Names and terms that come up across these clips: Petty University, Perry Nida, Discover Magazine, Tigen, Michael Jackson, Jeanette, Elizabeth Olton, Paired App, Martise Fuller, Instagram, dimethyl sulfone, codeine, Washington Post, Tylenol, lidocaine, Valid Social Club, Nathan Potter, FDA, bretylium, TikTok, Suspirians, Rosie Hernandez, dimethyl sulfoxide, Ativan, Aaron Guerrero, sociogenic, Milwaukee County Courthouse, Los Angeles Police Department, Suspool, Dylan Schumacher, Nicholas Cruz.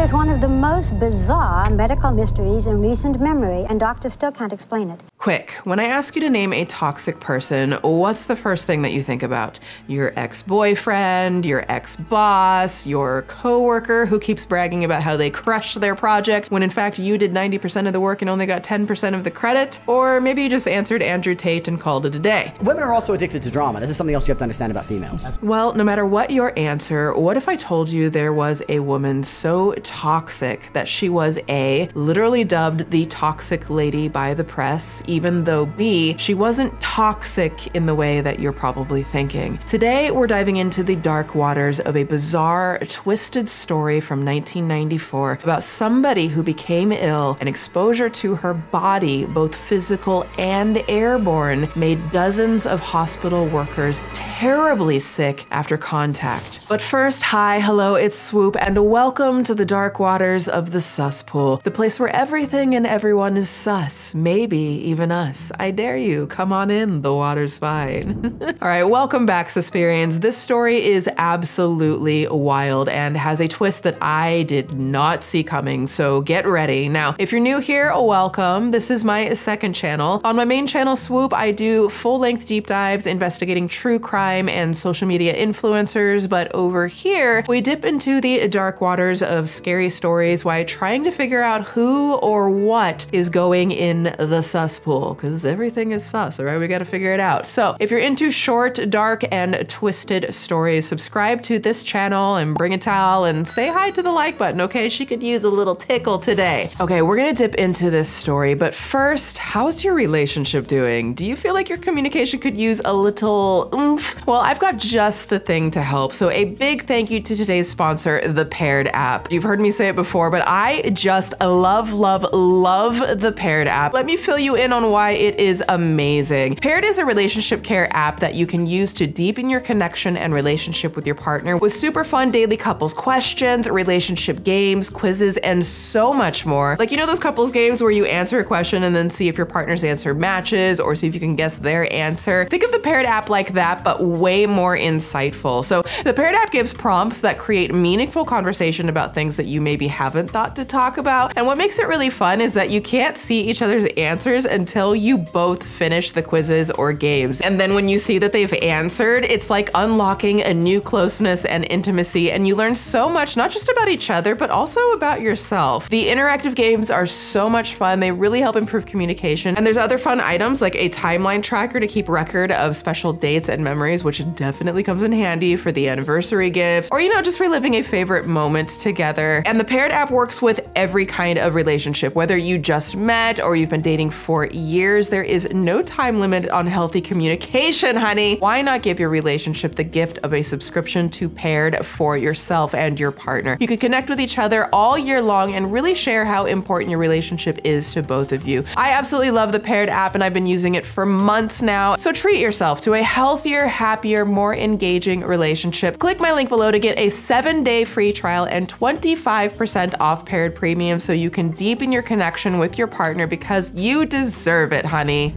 is one of the most bizarre medical mysteries in recent memory, and doctors still can't explain it. Quick, when I ask you to name a toxic person, what's the first thing that you think about? Your ex-boyfriend, your ex-boss, your coworker who keeps bragging about how they crushed their project when in fact you did 90% of the work and only got 10% of the credit? Or maybe you just answered Andrew Tate and called it a day. Women are also addicted to drama. This is something else you have to understand about females. Well, no matter what your answer, what if I told you there was a woman so toxic that she was A, literally dubbed the toxic lady by the press, even though B, she wasn't toxic in the way that you're probably thinking. Today, we're diving into the dark waters of a bizarre, twisted story from 1994 about somebody who became ill and exposure to her body, both physical and airborne, made dozens of hospital workers terribly sick after contact. But first, hi, hello, it's Swoop, and welcome to the dark waters of the Suspool, the place where everything and everyone is sus, maybe even us. I dare you, come on in, the water's fine. All right, welcome back, Suspirians. This story is absolutely wild and has a twist that I did not see coming, so get ready. Now, if you're new here, welcome. This is my second channel. On my main channel, Swoop, I do full-length deep dives investigating true crime and social media influencers, but over here, we dip into the dark waters of scary stories while trying to figure out who or what is going in the Suspool, because everything is sus, all right? We gotta figure it out. So if you're into short, dark, and twisted stories, subscribe to this channel and bring a towel and say hi to the like button, okay? She could use a little tickle today. Okay, we're gonna dip into this story, but first, how's your relationship doing? Do you feel like your communication could use a little oomph? Well, I've got just the thing to help, so a big thank you to today's sponsor, the Paired App. You've heard me say it before, but I just love, love, love the Paired App. Let me fill you in on why it is amazing. Paired is a relationship care app that you can use to deepen your connection and relationship with your partner with super fun daily couples questions, relationship games, quizzes, and so much more. Like, you know those couples games where you answer a question and then see if your partner's answer matches or see if you can guess their answer? Think of the Paired app like that, but way more insightful. So the Paired app gives prompts that create meaningful conversation about things that you maybe haven't thought to talk about. And what makes it really fun is that you can't see each other's answers until you both finish the quizzes or games. And then when you see that they've answered, it's like unlocking a new closeness and intimacy, and you learn so much, not just about each other, but also about yourself. The interactive games are so much fun. They really help improve communication. And there's other fun items like a timeline tracker to keep record of special dates and memories, which definitely comes in handy for the anniversary gifts, or, you know, just reliving a favorite moment together. And the Paired app works with every kind of relationship, whether you just met or you've been dating for years. There is no time limit on healthy communication, honey. Why not give your relationship the gift of a subscription to Paired for yourself and your partner? You can connect with each other all year long and really share how important your relationship is to both of you. I absolutely love the Paired app, and I've been using it for months now. So treat yourself to a healthier, happier, more engaging relationship. Click my link below to get a 7-day free trial and 25% off Paired Premium so you can deepen your connection with your partner, because you deserve it, honey.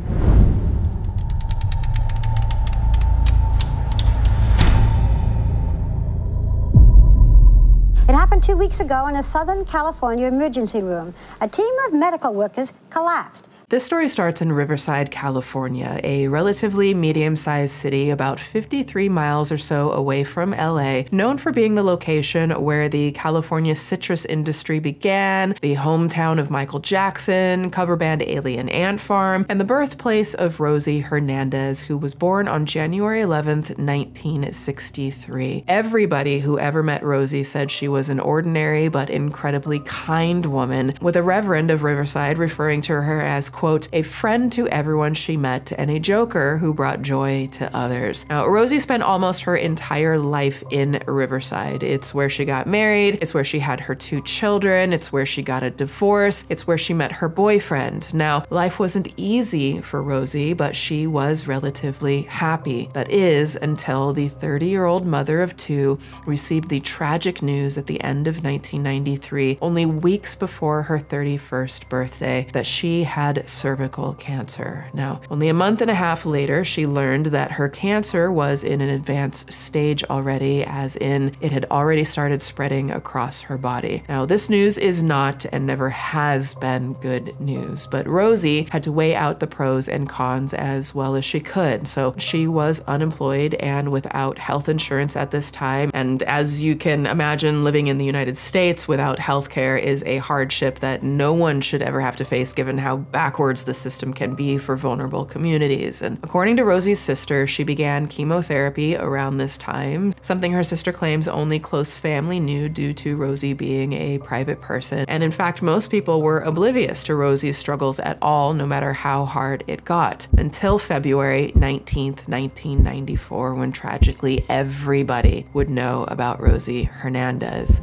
It happened 2 weeks ago in a Southern California emergency room. A team of medical workers collapsed. This story starts in Riverside, California, a relatively medium-sized city about 53 miles or so away from LA, known for being the location where the California citrus industry began, the hometown of Michael Jackson, cover band Alien Ant Farm, and the birthplace of Rosie Hernandez, who was born on January 11th, 1963. Everybody who ever met Rosie said she was an ordinary but incredibly kind woman, with a reverend of Riverside referring to her as, quote, a friend to everyone she met and a joker who brought joy to others. Now, Rosie spent almost her entire life in Riverside. It's where she got married, it's where she had her 2 children, it's where she got a divorce, it's where she met her boyfriend. Now, life wasn't easy for Rosie, but she was relatively happy. That is, until the 30-year-old mother of 2 received the tragic news at the end end of 1993, only weeks before her 31st birthday, that she had cervical cancer. Now, only a month and a half later, she learned that her cancer was in an advanced stage already, as in it had already started spreading across her body. Now, this news is not and never has been good news, but Rosie had to weigh out the pros and cons as well as she could. So she was unemployed and without health insurance at this time. And as you can imagine, living in the United States without healthcare is a hardship that no one should ever have to face, given how backwards the system can be for vulnerable communities. And according to Rosie's sister, she began chemotherapy around this time, something her sister claims only close family knew due to Rosie being a private person. And in fact, most people were oblivious to Rosie's struggles at all, no matter how hard it got, until February 19th, 1994, when tragically everybody would know about Rosie Hernandez.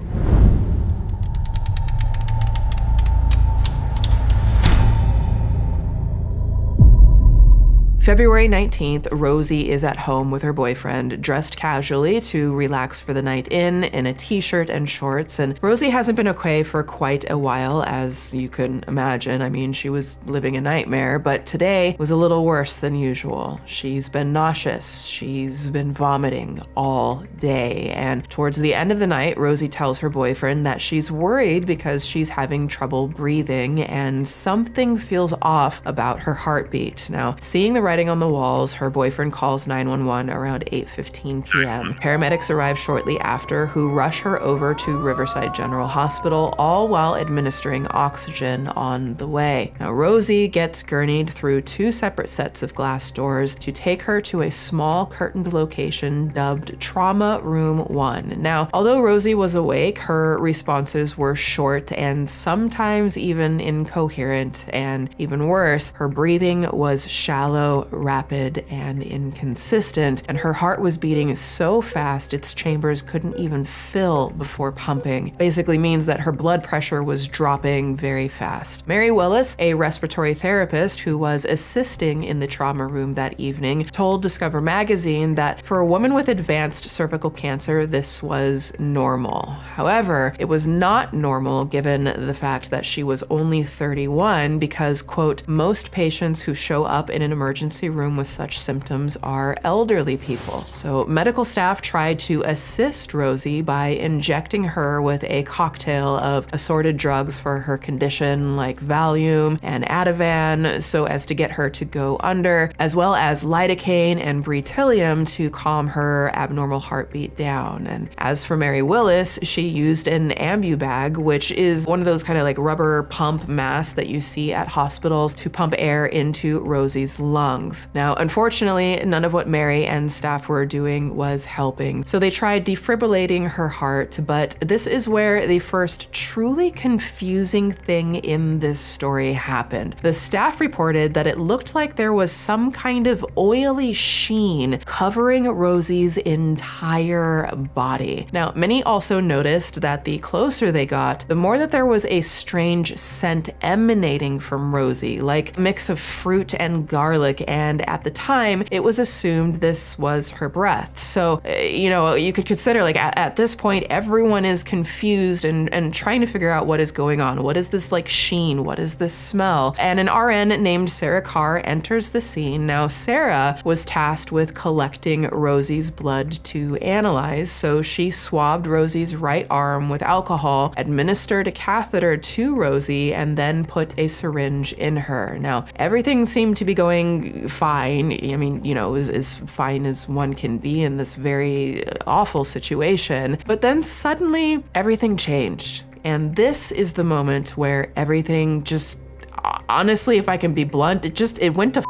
February 19th, Rosie is at home with her boyfriend, dressed casually to relax for the night in a t-shirt and shorts. And Rosie hasn't been okay for quite a while, as you can imagine. I mean, she was living a nightmare, but today was a little worse than usual. She's been nauseous. She's been vomiting all day. And towards the end of the night, Rosie tells her boyfriend that she's worried because she's having trouble breathing and something feels off about her heartbeat. Now, seeing the writing on the walls, her boyfriend calls 911 around 8:15 p.m. Paramedics arrive shortly after, who rush her over to Riverside General Hospital, all while administering oxygen on the way. Now, Rosie gets gurneyed through two separate sets of glass doors to take her to a small curtained location dubbed Trauma Room 1. Now, although Rosie was awake, her responses were short and sometimes even incoherent, and even worse, her breathing was shallow, rapid, and inconsistent, and her heart was beating so fast its chambers couldn't even fill before pumping. Basically means that her blood pressure was dropping very fast. Mary Willis, a respiratory therapist who was assisting in the trauma room that evening, told Discover Magazine that for a woman with advanced cervical cancer, this was normal. However, it was not normal given the fact that she was only 31 because, quote, most patients who show up in an emergency room with such symptoms are elderly people. So medical staff tried to assist Rosie by injecting her with a cocktail of assorted drugs for her condition, like Valium and Ativan, so as to get her to go under, as well as lidocaine and bretylium to calm her abnormal heartbeat down. And as for Mary Willis, she used an ambu bag, which is one of those kind of like rubber pump masks that you see at hospitals to pump air into Rosie's lungs. Now, unfortunately, none of what Mary and staff were doing was helping. So they tried defibrillating her heart, but this is where the first truly confusing thing in this story happened. The staff reported that it looked like there was some kind of oily sheen covering Rosie's entire body. Now, many also noticed that the closer they got, the more that there was a strange scent emanating from Rosie, like a mix of fruit and garlic, and at the time, it was assumed this was her breath. So, you know, you could consider, like, at this point, everyone is confused and trying to figure out what is going on. What is this, like, sheen? What is this smell? And an RN named Sarah Carr enters the scene. Now, Sarah was tasked with collecting Rosie's blood to analyze, so she swabbed Rosie's right arm with alcohol, administered a catheter to Rosie, and then put a syringe in her. Now, everything seemed to be going fine. I mean, you know, as fine as one can be in this very awful situation. But then suddenly everything changed. And this is the moment where everything just, honestly, if I can be blunt, it went to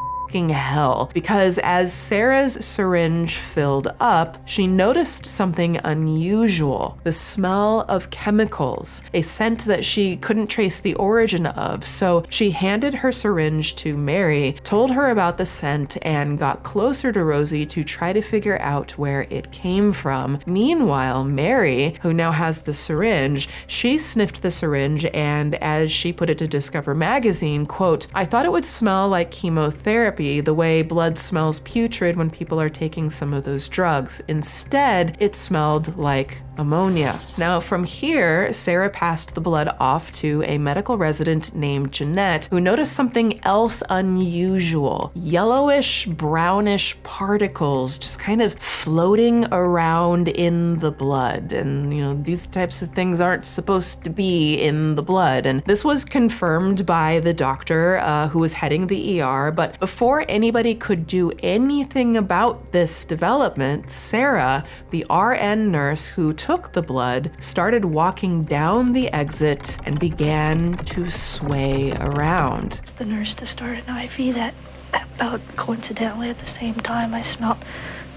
hell, because as Sarah's syringe filled up, she noticed something unusual. The smell of chemicals, a scent that she couldn't trace the origin of. So she handed her syringe to Mary, told her about the scent, and got closer to Rosie to try to figure out where it came from. Meanwhile, Mary, who now has the syringe, she sniffed the syringe, and as she put it to Discover Magazine, quote, "I thought it would smell like chemotherapy, the way blood smells putrid when people are taking some of those drugs. Instead, it smelled like ammonia. Now from here, Sarah passed the blood off to a medical resident named Jeanette, who noticed something else unusual. Yellowish, brownish particles just kind of floating around in the blood. And you know, these types of things aren't supposed to be in the blood. And this was confirmed by the doctor who was heading the ER, but before anybody could do anything about this development, Sarah, the RN nurse who took the blood, started walking down the exit and began to sway around. It's the nurse to start an IV that about coincidentally at the same time I smelled,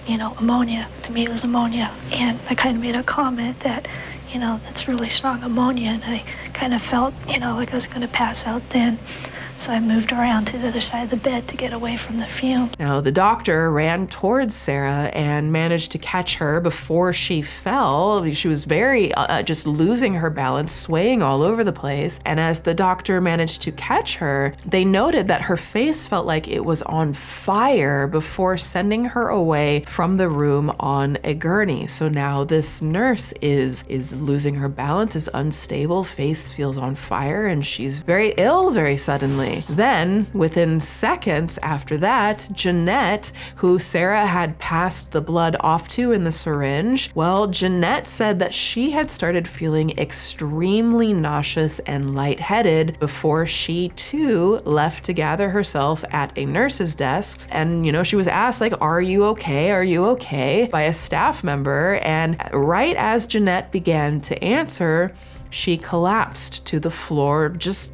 you know, ammonia. To me it was ammonia, and I kind of made a comment that, you know, that's really strong ammonia, and I kind of felt, you know, like I was gonna pass out then. So I moved around to the other side of the bed to get away from the fume. Now the doctor ran towards Sarah and managed to catch her before she fell. She was very, just losing her balance, swaying all over the place. And as the doctor managed to catch her, they noted that her face felt like it was on fire before sending her away from the room on a gurney. So now this nurse is losing her balance, is unstable, face feels on fire, and she's very ill very suddenly. Then, within seconds after that, Jeanette, who Sarah had passed the blood off to in the syringe, well, Jeanette said that she had started feeling extremely nauseous and lightheaded before she too left to gather herself at a nurse's desk. And, you know, she was asked, like, "Are you okay? Are you okay?" by a staff member. And right as Jeanette began to answer, she collapsed to the floor, just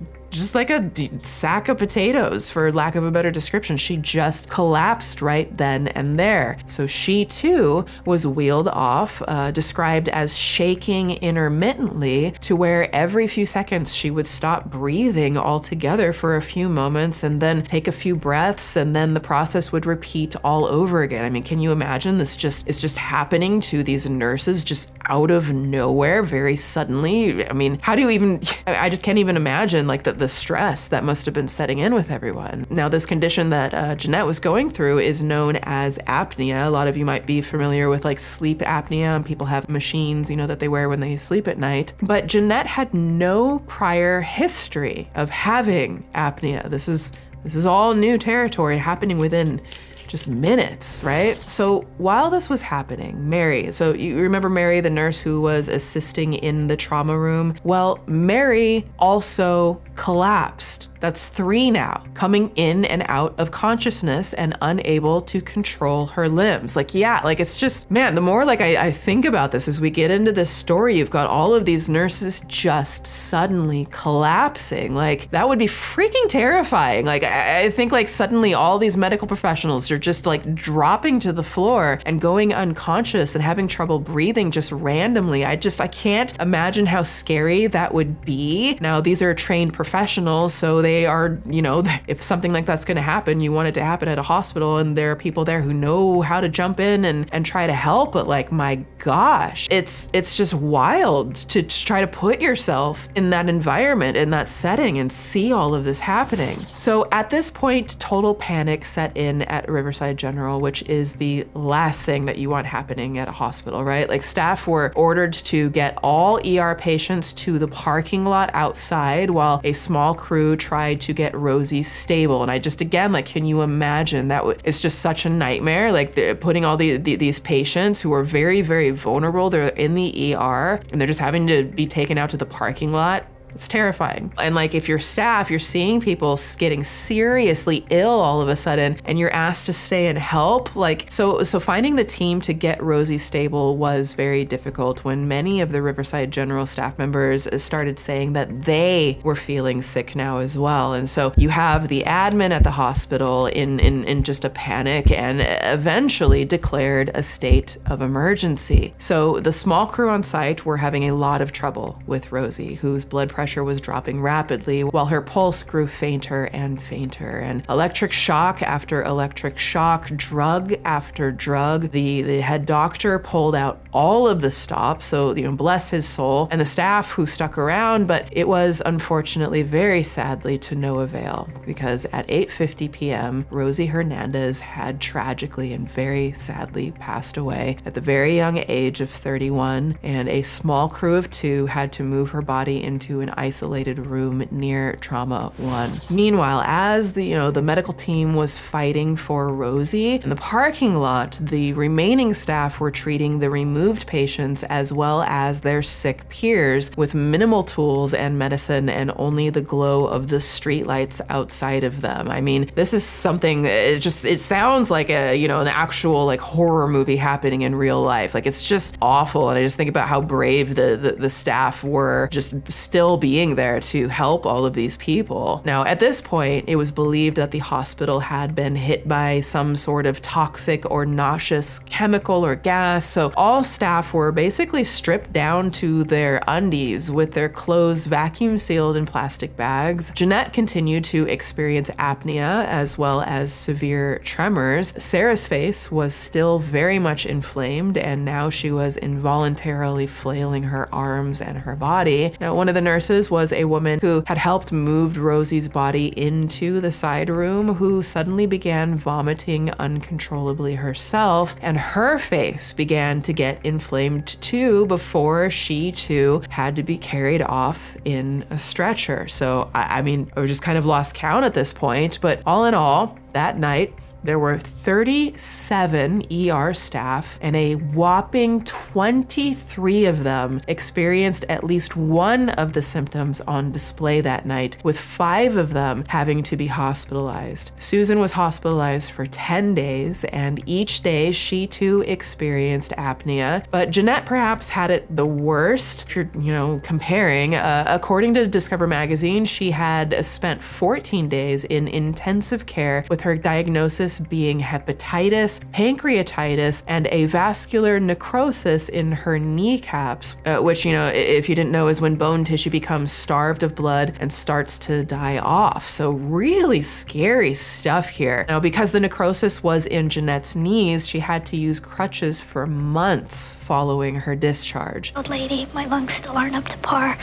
like a sack of potatoes, for lack of a better description. She just collapsed right then and there. So she too was wheeled off, described as shaking intermittently, to where every few seconds she would stop breathing altogether for a few moments and then take a few breaths, and then the process would repeat all over again. I mean, can you imagine? This just, it's just happening to these nurses just out of nowhere, very suddenly. I mean, how do you even, I just can't even imagine, like, the stress that must have been setting in with everyone. Now, this condition that Jeanette was going through is known as apnea. A lot of you might be familiar with, like, sleep apnea, and people have machines, you know, that they wear when they sleep at night. But Jeanette had no prior history of having apnea. This is all new territory happening within just minutes, right? So while this was happening, Mary, so you remember Mary, the nurse who was assisting in the trauma room? Well, Mary also collapsed. That's three now, coming in and out of consciousness and unable to control her limbs. Like, yeah, like, it's just, man, the more, like, I think about this as we get into this story, you've got all of these nurses just suddenly collapsing. Like, that would be freaking terrifying. Like, I think, like, suddenly all these medical professionals are just, like, dropping to the floor and going unconscious and having trouble breathing just randomly. I can't imagine how scary that would be. Now, these are trained professionals, so they are, you know, if something like that's gonna happen, you want it to happen at a hospital, and there are people there who know how to jump in and try to help. But, like, my gosh, it's just wild to try to put yourself in that environment, in that setting, and see all of this happening. So at this point, total panic set in at Riverside General, which is the last thing that you want happening at a hospital, right? Like, staff were ordered to get all ER patients to the parking lot outside, while a small crew tried to get Rosie stable. And I just, again, like, can you imagine? That it's just such a nightmare. Like, they're putting all these patients who are very, very vulnerable, they're in the ER, and they're just having to be taken out to the parking lot. It's terrifying. And, like, if you're staff, you're seeing people getting seriously ill all of a sudden, and you're asked to stay and help. Like, so finding the team to get Rosie stable was very difficult when many of the Riverside General staff members started saying that they were feeling sick now as well. And so you have the admin at the hospital in just a panic, and eventually declared a state of emergency. So the small crew on site were having a lot of trouble with Rosie, whose blood pressure pressure was dropping rapidly while her pulse grew fainter and fainter. And electric shock after electric shock, drug after drug, the head doctor pulled out all of the stops, so, you know, bless his soul, and the staff who stuck around, but it was unfortunately, very sadly, to no avail, because at 8:50 p.m., Rosie Hernandez had tragically and very sadly passed away at the very young age of 31, and a small crew of two had to move her body into an isolated room near Trauma 1. Meanwhile, as the medical team was fighting for Rosie, in the parking lot, the remaining staff were treating the removed patients as well as their sick peers with minimal tools and medicine and only the glow of the streetlights outside of them. I mean, this is something, it sounds like a, an actual like horror movie happening in real life. Like, it's just awful. And I just think about how brave the staff were, just still being there to help all of these people. Now, at this point, it was believed that the hospital had been hit by some sort of toxic or nauseous chemical or gas. So all staff were basically stripped down to their undies with their clothes vacuum sealed in plastic bags. Jeanette continued to experience apnea as well as severe tremors. Sarah's face was still very much inflamed, and now she was involuntarily flailing her arms and her body. Now, one of the nurses was a woman who had helped move Rosie's body into the side room, who suddenly began vomiting uncontrollably herself, and her face began to get inflamed too before she too had to be carried off in a stretcher. So, I mean, I just kind of lost count at this point, but all in all, that night, there were 37 ER staff, and a whopping 23 of them experienced at least one of the symptoms on display that night, with 5 of them having to be hospitalized. Susan was hospitalized for 10 days, and each day she too experienced apnea, but Jeanette perhaps had it the worst, if you're, comparing. According to Discover Magazine, she had spent 14 days in intensive care, with her diagnosis being hepatitis, pancreatitis, and a vascular necrosis in her kneecaps, which, if you didn't know, is when bone tissue becomes starved of blood and starts to die off. So really scary stuff here. Now, because the necrosis was in Jeanette's knees, she had to use crutches for months following her discharge. Old lady, my lungs still aren't up to par.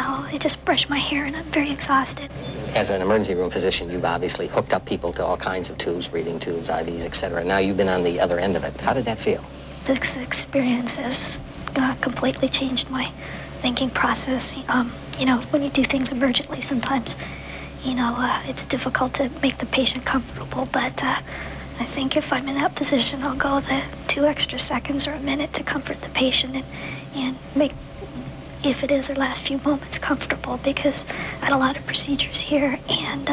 I just brushed my hair and I'm very exhausted. As an emergency room physician, you've obviously hooked up people to all kinds of tubes, breathing tubes, IVs, etc. Now you've been on the other end of it. How did that feel? This experience has completely changed my thinking process. When you do things emergently, sometimes, it's difficult to make the patient comfortable, but I think if I'm in that position, I'll go the 2 extra seconds or a minute to comfort the patient and make, if it is their last few moments, comfortable, because I had a lot of procedures here, and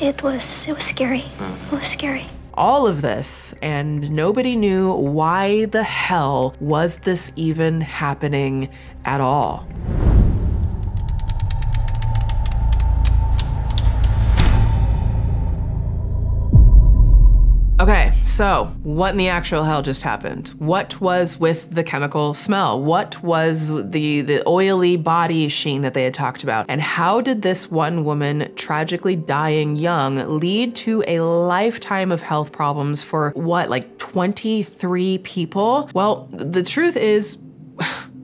it was scary. It was scary. All of this, and nobody knew why the hell was this even happening at all. Okay, so what in the actual hell just happened? What was with the chemical smell? What was the oily body sheen that they had talked about? And how did this one woman tragically dying young lead to a lifetime of health problems for what, like 23 people? Well, the truth is,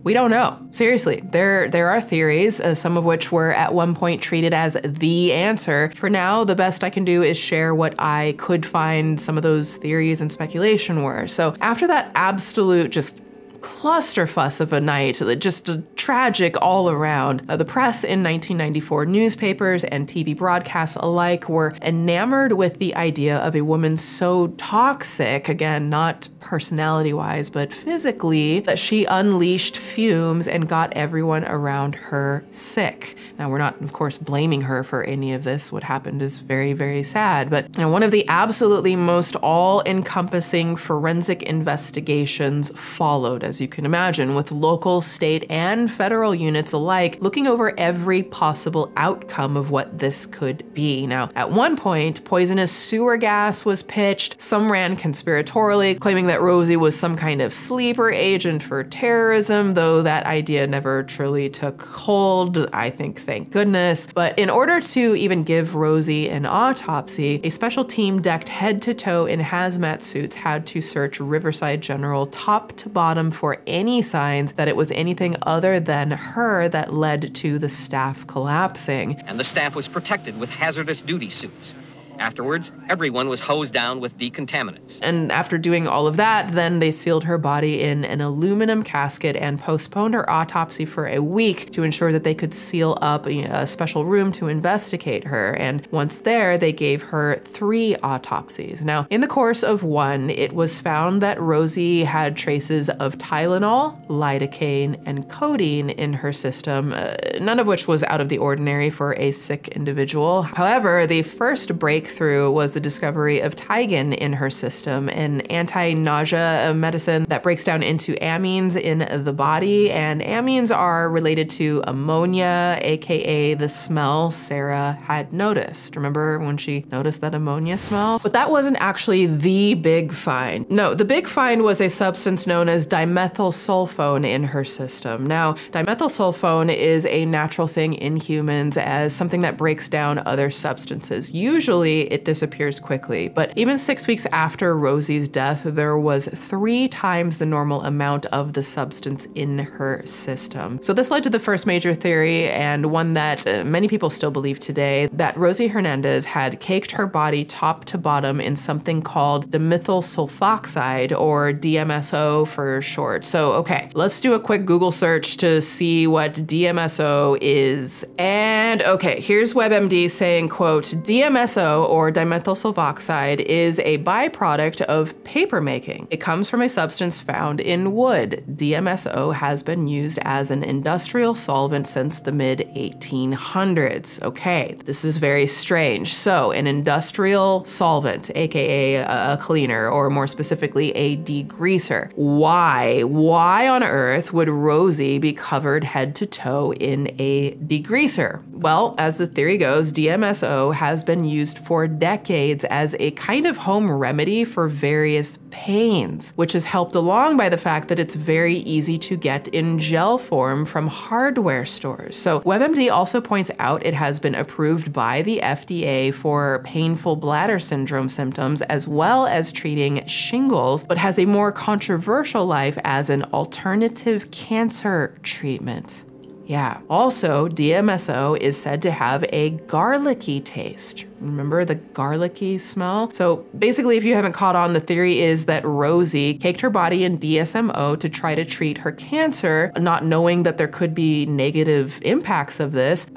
we don't know. Seriously, there are theories, some of which were at one point treated as the answer. For now, the best I can do is share what I could find some of those theories and speculation were. So after that absolute just clusterfuss of a night, just tragic all around. The press in 1994, newspapers and TV broadcasts alike, were enamored with the idea of a woman so toxic, again, not personality-wise, but physically, that she unleashed fumes and got everyone around her sick. Now, we're not, of course, blaming her for any of this. What happened is very, very sad. But one of the absolutely most all-encompassing forensic investigations followed as you can imagine, with local, state, and federal units alike looking over every possible outcome of what this could be. Now, at one point, poisonous sewer gas was pitched. Some ran conspiratorially, claiming that Rosie was some kind of sleeper agent for terrorism, though that idea never truly took hold, I think, thank goodness. But in order to even give Rosie an autopsy, a special team decked head to toe in hazmat suits had to search Riverside General top to bottom for any signs that it was anything other than her that led to the staff collapsing. And the staff was protected with hazardous duty suits. Afterwards, everyone was hosed down with decontaminants. And after doing all of that, then they sealed her body in an aluminum casket and postponed her autopsy for a week to ensure that they could seal up a special room to investigate her. And once there, they gave her 3 autopsies. Now, in the course of one, it was found that Rosie had traces of Tylenol, lidocaine, and codeine in her system, none of which was out of the ordinary for a sick individual. However, the first breakthrough was the discovery of Tigen in her system, an anti-nausea medicine that breaks down into amines in the body, and amines are related to ammonia, aka the smell Sarah had noticed. Remember when she noticed that ammonia smell? But that wasn't actually the big find. No, the big find was a substance known as dimethyl sulfone in her system. Now, dimethyl sulfone is a natural thing in humans as something that breaks down other substances. Usually it disappears quickly, but even 6 weeks after Rosie's death, there was 3 times the normal amount of the substance in her system. So this led to the first major theory, and one that many people still believe today, that Rosie Hernandez had caked her body top to bottom in something called dimethyl sulfoxide, or DMSO for short. So okay, let's do a quick Google search to see what DMSO is. And okay, here's WebMD saying, quote, DMSO, or dimethyl sulfoxide, is a byproduct of papermaking. It comes from a substance found in wood. DMSO has been used as an industrial solvent since the mid-1800s. Okay, this is very strange. So an industrial solvent, aka a cleaner, or more specifically a degreaser. Why on earth would Rosie be covered head to toe in a degreaser? Well, as the theory goes, DMSO has been used for decades as a kind of home remedy for various pains, which is helped along by the fact that it's very easy to get in gel form from hardware stores. So WebMD also points out it has been approved by the FDA for painful bladder syndrome symptoms, as well as treating shingles, but has a more controversial life as an alternative cancer treatment. Yeah. Also, DMSO is said to have a garlicky taste. Remember the garlicky smell? So basically, if you haven't caught on, the theory is that Rosie caked her body in DSMO to try to treat her cancer, not knowing that there could be negative impacts of this.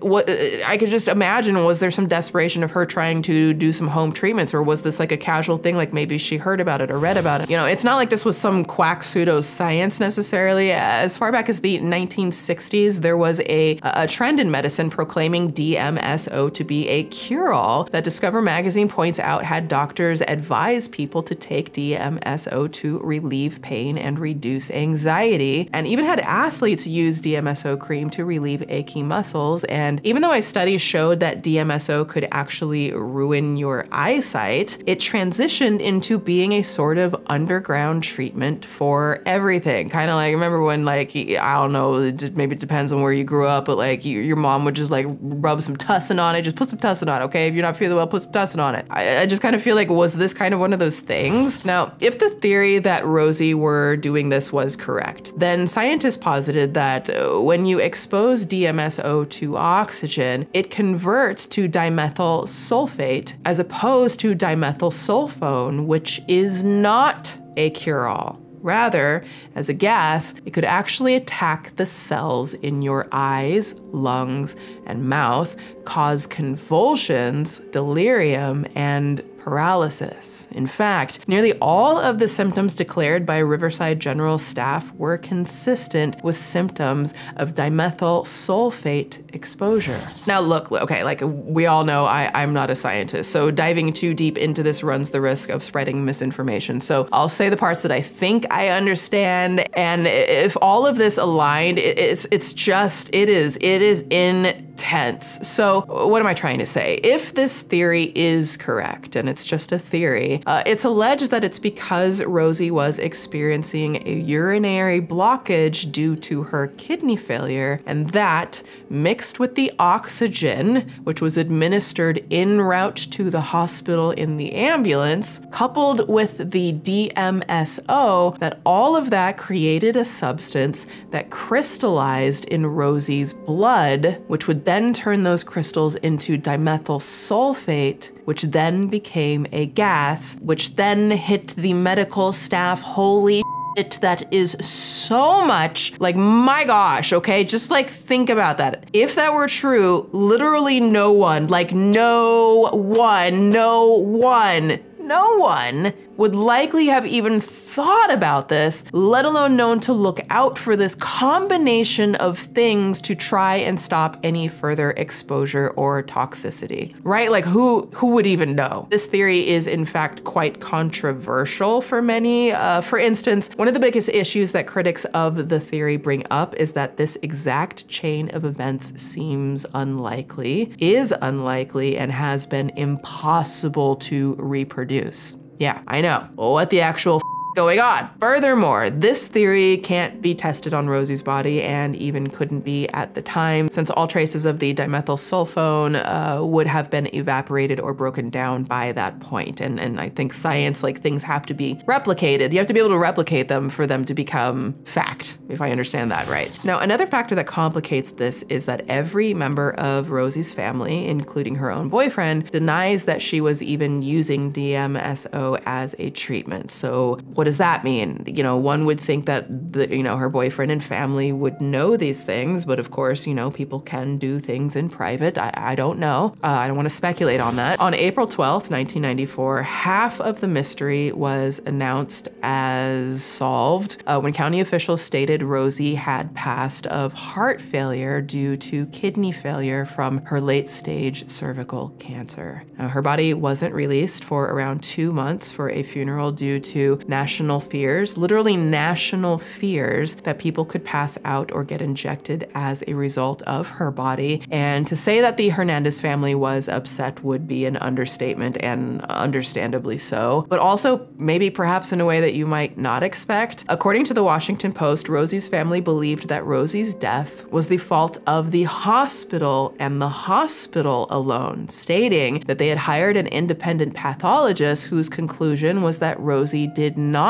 What I could just imagine, was there some desperation of her trying to do some home treatments, or was this like a casual thing, like maybe she heard about it or read about it? You know, it's not like this was some quack pseudoscience necessarily. As far back as the 1960s, there was a trend in medicine proclaiming DMSO to be a cure all that Discover Magazine points out had doctors advise people to take DMSO to relieve pain and reduce anxiety, and even had athletes use DMSO cream to relieve achy muscles. And even though a study showed that DMSO could actually ruin your eyesight, it transitioned into being a sort of underground treatment for everything. Kind of like, remember when, like, I don't know, maybe it depends on where you grew up, but like your mom would just like rub some Tussin on it, just put some Tussin on it. Okay, if you're not feeling well, put some Tussin on it. I just kind of feel like, was this kind of one of those things? Now, if the theory that Rosie were doing this was correct, then scientists posited that when you expose DMSO to oxygen, it converts to dimethyl sulfate as opposed to dimethyl sulfone, which is not a cure-all. Rather, as a gas, it could actually attack the cells in your eyes, lungs, and mouth, cause convulsions, delirium, and paralysis. In fact, nearly all of the symptoms declared by Riverside General staff were consistent with symptoms of dimethyl sulfate exposure. Now look, okay, like we all know I'm not a scientist, so diving too deep into this runs the risk of spreading misinformation. So I'll say the parts that I think I understand, and if all of this aligned, it is intense. So what am I trying to say? If this theory is correct, and it's just a theory, it's alleged that it's because Rosie was experiencing a urinary blockage due to her kidney failure, and that, mixed with the oxygen, which was administered en route to the hospital in the ambulance, coupled with the DMSO, that all of that created a substance that crystallized in Rosie's blood, which would then turn those crystals into dimethyl sulfate, which then became a gas, which then hit the medical staff. Holy shit, that is so much, like my gosh, okay? Just like think about that. If that were true, literally no one, like no one would likely have even thought about this, let alone known to look out for this combination of things to try and stop any further exposure or toxicity, right? Like who would even know? This theory is in fact quite controversial for many. For instance, one of the biggest issues that critics of the theory bring up is that this exact chain of events seems unlikely, is unlikely, and has been impossible to reproduce. Yeah, I know. What the actual f going on? Furthermore, this theory can't be tested on Rosie's body, and even couldn't be at the time, since all traces of the dimethyl sulfone would have been evaporated or broken down by that point. And I think science, like things have to be replicated. You have to be able to replicate them for them to become fact, if I understand that right. Now, another factor that complicates this is that every member of Rosie's family, including her own boyfriend, denies that she was even using DMSO as a treatment. So what does that mean? You know, one would think that her boyfriend and family would know these things, but of course, you know, people can do things in private. I don't know. I don't want to speculate on that. On April 12th, 1994, half of the mystery was announced as solved when county officials stated Rosie had passed of heart failure due to kidney failure from her late stage cervical cancer. Now, her body wasn't released for around 2 months for a funeral due to national fears, literally national fears, that people could pass out or get injected as a result of her body. And to say that the Hernandez family was upset would be an understatement, and understandably so, but also maybe perhaps in a way that you might not expect. According to the Washington Post, Rosie's family believed that Rosie's death was the fault of the hospital and the hospital alone, stating that they had hired an independent pathologist whose conclusion was that Rosie did not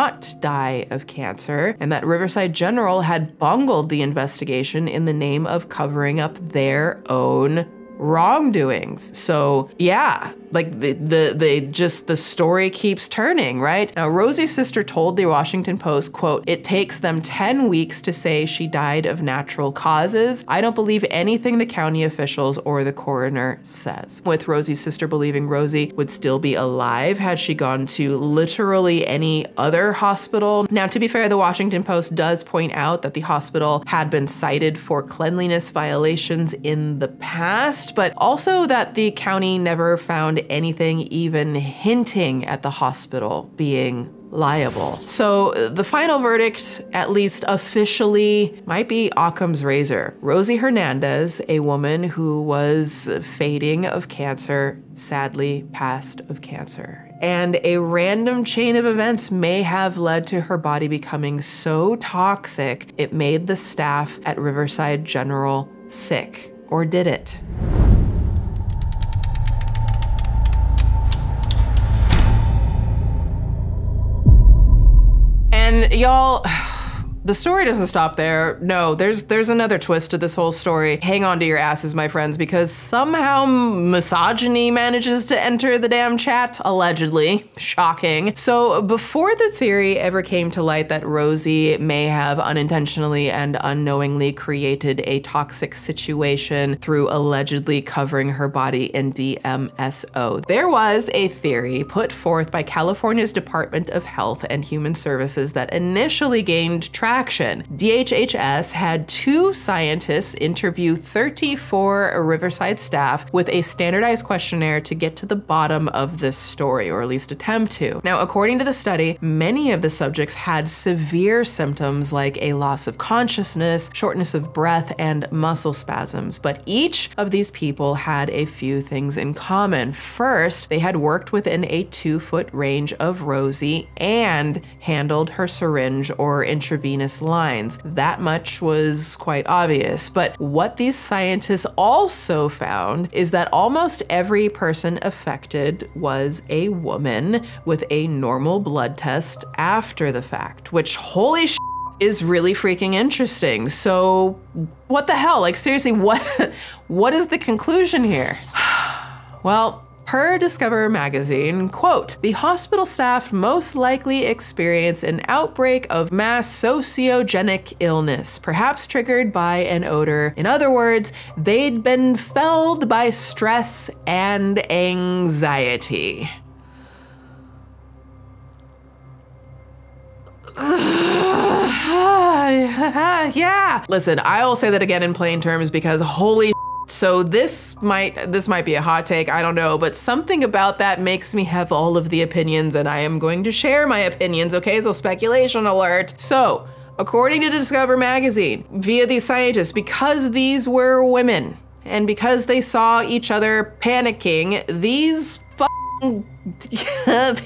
die of cancer, and that Riverside General had bungled the investigation in the name of covering up their own wrongdoings. So yeah, like the story keeps turning, right? Now, Rosie's sister told the Washington Post, quote, "It takes them 10 weeks to say she died of natural causes. I don't believe anything the county officials or the coroner says." With Rosie's sister believing Rosie would still be alive had she gone to literally any other hospital. Now, to be fair, the Washington Post does point out that the hospital had been cited for cleanliness violations in the past, but also that the county never found anything even hinting at the hospital being liable. So the final verdict, at least officially, might be Occam's razor. Rosie Hernandez, a woman who was fading of cancer, sadly passed of cancer. And a random chain of events may have led to her body becoming so toxic it made the staff at Riverside General sick. Or did it? And y'all, The story doesn't stop there. No, there's another twist to this whole story. Hang on to your asses, my friends, because somehow misogyny manages to enter the damn chat, allegedly. Shocking. So before the theory ever came to light that Rosie may have unintentionally and unknowingly created a toxic situation through allegedly covering her body in DMSO, there was a theory put forth by California's Department of Health and Human Services that initially gained traction. DHHS had two scientists interview 34 Riverside staff with a standardized questionnaire to get to the bottom of this story, or at least attempt to. Now, according to the study, many of the subjects had severe symptoms like a loss of consciousness, shortness of breath, and muscle spasms. But each of these people had a few things in common. First, they had worked within a 2-foot range of Rosie and handled her syringe or intravenous lines. That much was quite obvious. But what these scientists also found is that almost every person affected was a woman with a normal blood test after the fact, which, holy shit, is really freaking interesting. So what the hell? Like, seriously, what is the conclusion here? Well, per Discover Magazine, quote, "The hospital staff most likely experienced an outbreak of mass sociogenic illness, perhaps triggered by an odor. In other words, they'd been felled by stress and anxiety." Yeah. Listen, I'll say that again in plain terms because holy. So this might be a hot take, I don't know, but something about that makes me have all of the opinions, and I am going to share my opinions, okay? So speculation alert. So, according to Discover Magazine, via these scientists, because these were women, and because they saw each other panicking, these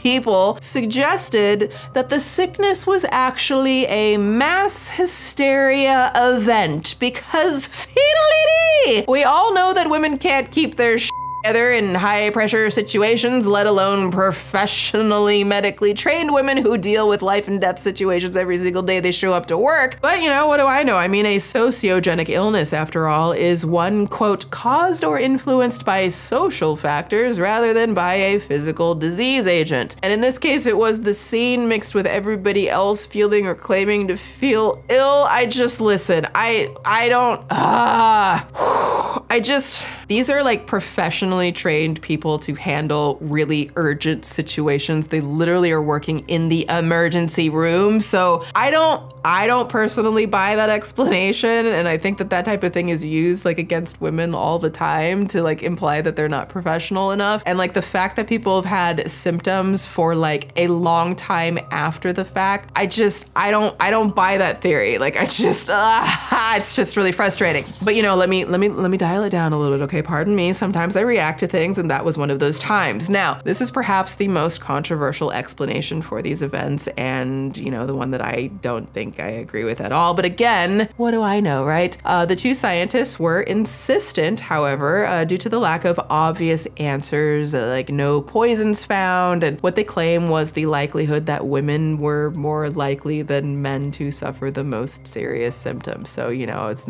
people suggested that the sickness was actually a mass hysteria event because fiddly-dee! We all know that women can't keep their shit together in high pressure situations, let alone professionally medically trained women who deal with life and death situations every single day they show up to work. But you know, what do I know? I mean, a sociogenic illness, after all, is one, quote, "caused or influenced by social factors rather than by a physical disease agent." And in this case, it was the scene mixed with everybody else feeling or claiming to feel ill. I just, listen, these are like professionally trained people to handle really urgent situations. They literally are working in the emergency room. So I don't personally buy that explanation. And I think that that type of thing is used like against women all the time to like imply that they're not professional enough. And like the fact that people have had symptoms for like a long time after the fact, I don't buy that theory. Like it's just really frustrating. But you know, let me dial it down a little bit, okay? Pardon me, sometimes I react to things, and that was one of those times. Now, this is perhaps the most controversial explanation for these events, and you know, the one that I don't think I agree with at all, but again, what do I know, right? The two scientists were insistent, however, due to the lack of obvious answers, like no poisons found, and what they claim was the likelihood that women were more likely than men to suffer the most serious symptoms. So, you know, it's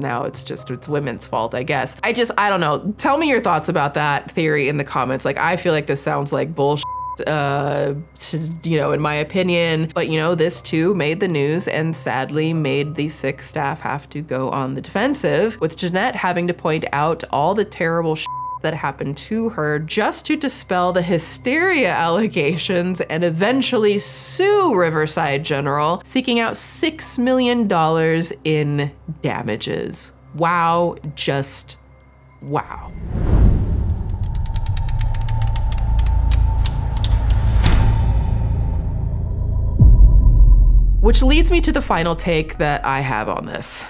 women's fault, I guess. I don't know. Tell me your thoughts about that theory in the comments. Like, I feel like this sounds like bullshit, you know, in my opinion. But you know, this too made the news and sadly made the sick staff have to go on the defensive, with Jeanette having to point out all the terrible shit that happened to her just to dispel the hysteria allegations and eventually sue Riverside General, seeking out $6 million in damages. Wow, just wow. Which leads me to the final take that I have on this.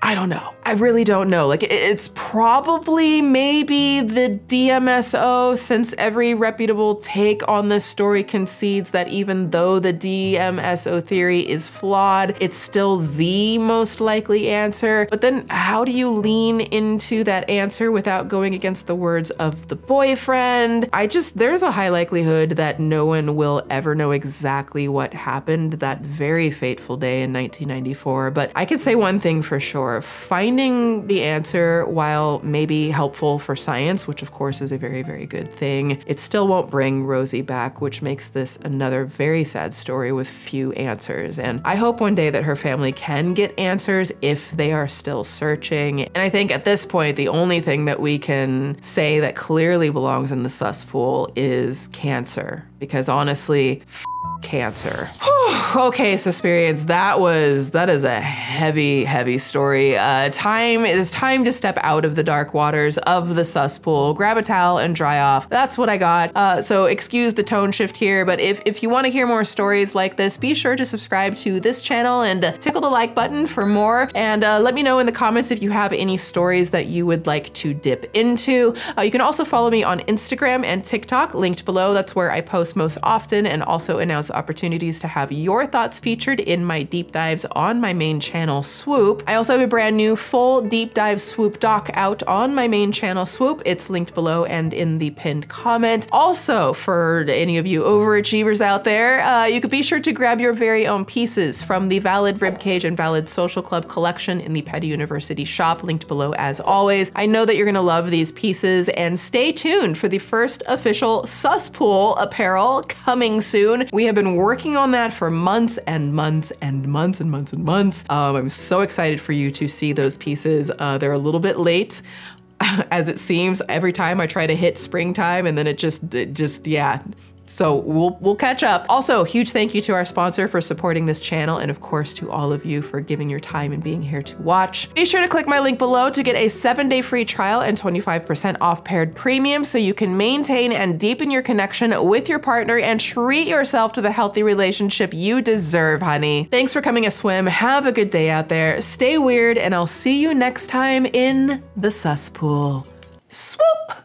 I don't know. I really don't know. Like, it's probably maybe the DMSO, since every reputable take on this story concedes that even though the DMSO theory is flawed, it's still the most likely answer. But then how do you lean into that answer without going against the words of the boyfriend? There's a high likelihood that no one will ever know exactly what happened that very fateful day in 1994. But I could say one thing for sure. Finding the answer, while maybe helpful for science, which of course is a very, very good thing, it still won't bring Rosie back, which makes this another very sad story with few answers. And I hope one day that her family can get answers if they are still searching. And I think at this point, the only thing that we can say that clearly belongs in the Suspool is cancer, because honestly, cancer. Okay, Suspirians, that is a heavy, heavy story. It is time to step out of the dark waters of the Suspool, grab a towel and dry off. That's what I got. So excuse the tone shift here, but if you want to hear more stories like this, be sure to subscribe to this channel and tickle the like button for more. And let me know in the comments if you have any stories that you would like to dip into. You can also follow me on Instagram and TikTok, linked below. That's where I post most often and also announce opportunities to have your thoughts featured in my deep dives on my main channel, Swoop. I also have a brand new full deep dive Swoop doc out on my main channel, Swoop. It's linked below and in the pinned comment. Also, for any of you overachievers out there, you could be sure to grab your very own pieces from the Valid Ribcage and Valid Social Club collection in the Petty University shop, linked below as always. I know that you're gonna love these pieces, and stay tuned for the first official Suspool apparel coming soon. We have been working on that for months and months and months and months and months. I'm so excited for you to see those pieces. They're a little bit late, as it seems. Every time I try to hit springtime, and then it just yeah. So we'll catch up. Also, huge thank you to our sponsor for supporting this channel, and of course to all of you for giving your time and being here to watch. Be sure to click my link below to get a 7-day free trial and 25% off Paired Premium, so you can maintain and deepen your connection with your partner and treat yourself to the healthy relationship you deserve, honey. Thanks for coming a swim. Have a good day out there. Stay weird, and I'll see you next time in the Suspool. Swoop!